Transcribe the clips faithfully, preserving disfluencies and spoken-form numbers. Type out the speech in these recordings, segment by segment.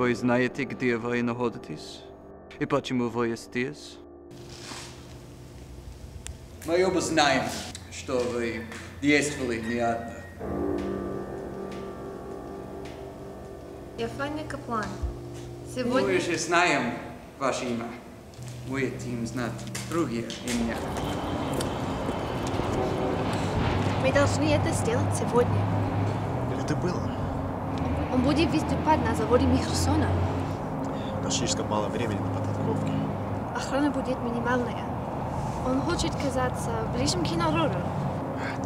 Вы знаете, где вы находитесь? И почему вы здесь? Мы оба знаем, что вы действовали неладно. Я Фанни Каплан. Сегодня... Мы уже знаем ваше имя. Мы хотим знать другие имена. Мы должны это сделать сегодня. Это было. Он будет выступать на заводе Михросона. У нас слишком мало времени на подготовку. Охрана будет минимальная. Он хочет казаться ближним к народу.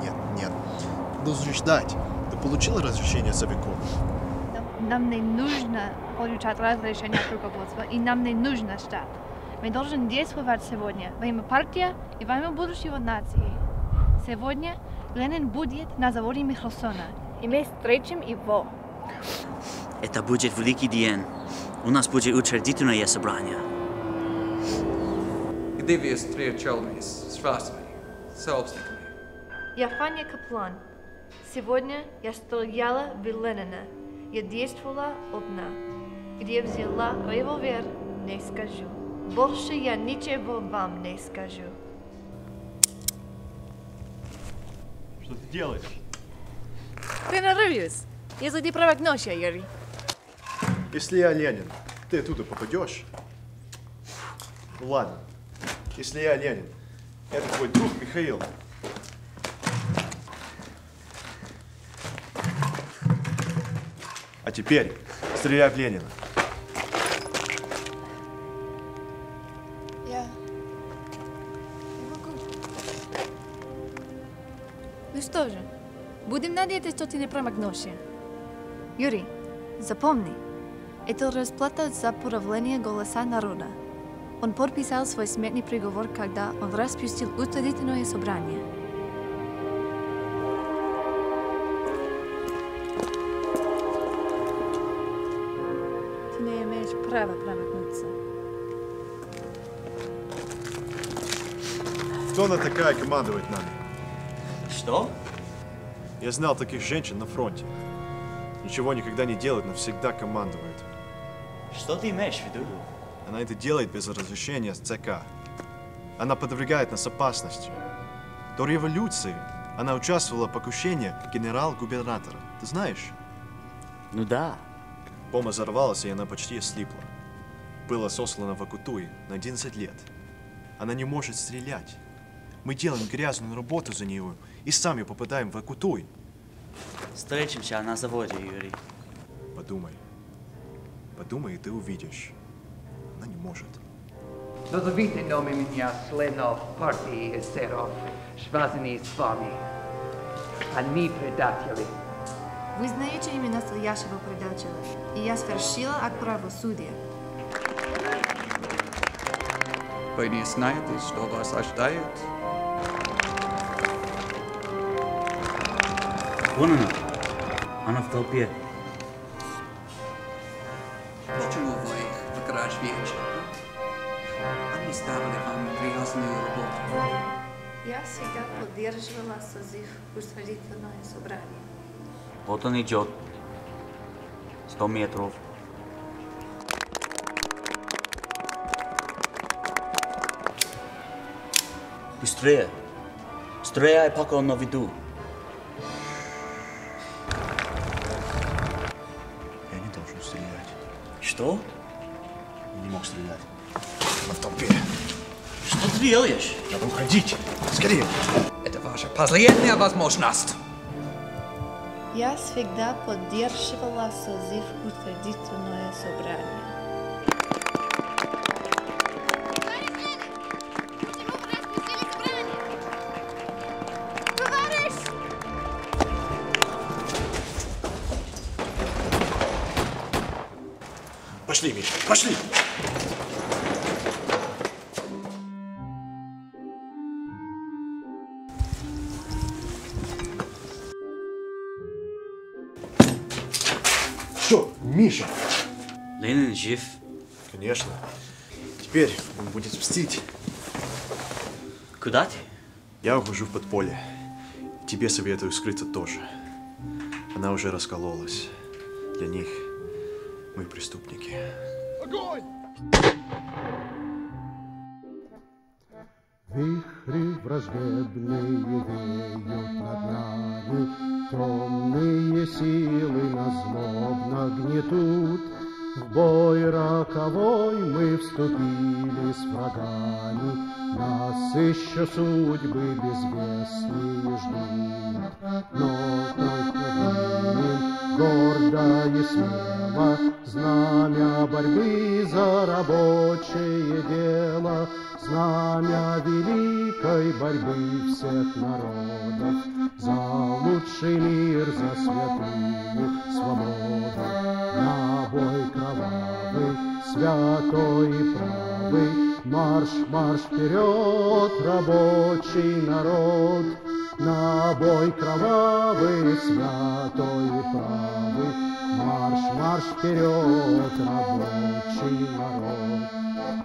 Нет, нет. Нужно ждать. Ты получила разрешение совиков? Нам, нам не нужно получать разрешение от руководства, и нам не нужно ждать. Мы должны действовать сегодня во имя партии и во имя будущего нации. Сегодня Ленин будет на заводе Михросона, и мы встретим его. Это будет великий день. У нас будет учредительное собрание. Где вы встречались с вашими собственниками? Я Фанни Каплан. Сегодня я стояла в Ленина. Я действовала одна. Где взяла револьвер, не скажу. Больше я ничего вам не скажу. Что ты делаешь? Тренируюсь. Если ты провокнешь, Юрий. Если я Ленин, ты оттуда попадешь? Ладно. Если я Ленин, это твой друг Михаил. А теперь стреляй в Ленина. Я не могу. Ну что же, будем надеяться, что ты не промахнешься. Юрий, запомни, это расплата за подавление голоса народа. Он подписал свой смертный приговор, когда он распустил учредительное собрание. Ты не имеешь права промахнуться. Кто она такая командовать нами? Что? Я знал таких женщин на фронте. Ничего никогда не делает, но всегда командует. Что ты имеешь в виду? Она это делает без разрешения с ЦК. Она подвергает нас опасности. До революции она участвовала в покушении генерал-губернатора. Ты знаешь? Ну да. Бомба взорвалась, и она почти ослепла. Была сослана в Акатуй на одиннадцать лет. Она не может стрелять. Мы делаем грязную работу за нее и сами попадаем в Акатуй. Встретимся на заводе, Юрий. Подумай. Подумай, и ты увидишь. Она не может. Назовите номер меня членов партии эсеров, связанные с вами. Они предатели. Вы знаете имя настоящего предателя, и я свершила акт правосудия. Вы не знаете, что вас ожидает? Вон она. Она в толпе. Почему вы их в гараж вечер? Они ставили вам грязную работу. Я всегда поддерживала созыв учредительное собрание. Вот он идет. Сто метров. Быстрее. Стреляй, пока он на виду. Что? Я не мог стрелять. Она в толпе. Что ты делаешь? Надо уходить. Скорее. Это ваша последняя возможность. Я всегда поддерживала созыв учредительное собрание. Почему вы распустили собрание? Товарищ! Пошли, Миша, пошли! Что, Миша? Ленин жив? Конечно. Теперь он будет мстить. Куда ты? Я ухожу в подполье. Тебе советую скрыться тоже. Она уже раскололась. Для них Мы преступники. Огонь! Вихри враждебные веют над нами, темные силы нас злобно гнетут. В бой роковой мы вступили с врагами, нас еще судьбы безвестные ждут. Но мы гордо и смело знамя борьбы за рабочее дело, знамя великой борьбы всех народов за лучший мир, за святую свободу. На бой кровавый, святой и правый, марш, марш вперед, рабочий народ. На бой кровавый, святой и правый, марш, марш вперед, рабочий народ.